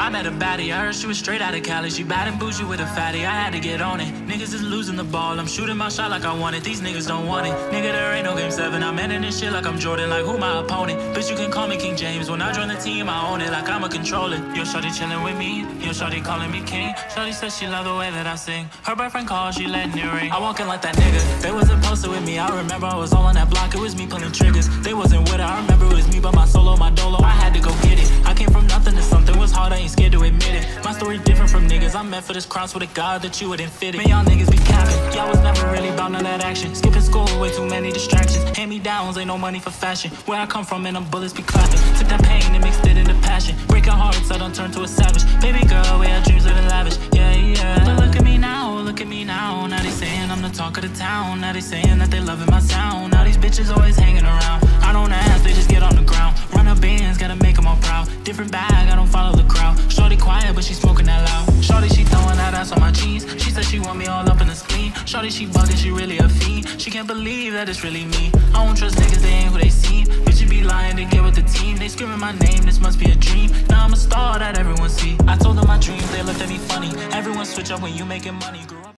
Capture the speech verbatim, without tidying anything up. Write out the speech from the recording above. I met a baddie, I heard she was straight out of Cali. She bad and bougie with a fatty, I had to get on it. Niggas is losing the ball, I'm shooting my shot like I want it. These niggas don't want it, nigga there ain't no game seven. I'm ending this shit like I'm Jordan, like who my opponent? Bitch you can call me King James, when I join the team I own it. Like I'ma control it, yo shawty chilling with me. Yo shawty calling me king, shawty says she love the way that I sing. Her boyfriend called, she letting it ring. I walk in like that nigga, they wasn't posted with me. I remember I was all on that block, it was me pulling triggers. They wasn't with her, I remember it was me by my solo, my dolo, I had to go get it. I came from nothing to something, was hard, I ain't scared to admit it. My story different from niggas, I'm meant for this crown, swear to God that you wouldn't fit it. Man, y'all niggas be capping, y'all was never really bound to that action. Skipping school, way too many distractions. Hand-me-downs, ain't no money for fashion. Where I come from and them bullets be clapping. Took that pain and mixed it into passion. Breaking hearts, I done turned to a savage. Baby girl, we had dreams living lavish, yeah, yeah. But look at me now, look at me now. Now they saying I'm the talk of the town. Now they saying that they loving my sound. Now these bitches always hanging around. I don't ask, they just get on the ground. Run up bands, gotta make them all proud. Different bag, I don't follow the crowd. Shawty quiet, but she smoking that loud. Shawty, she throwing that ass on my jeans. She said she want me all up in the spleen. Shawty, she bugging, she really a fiend. She can't believe that it's really me. I don't trust niggas, they ain't who they seem. Bitches be lying, they get with the team. They screaming my name, this must be a dream. Now I'm a star that everyone see. I told them my dreams, they looked at me funny. Everyone switch up when you making money. Grew up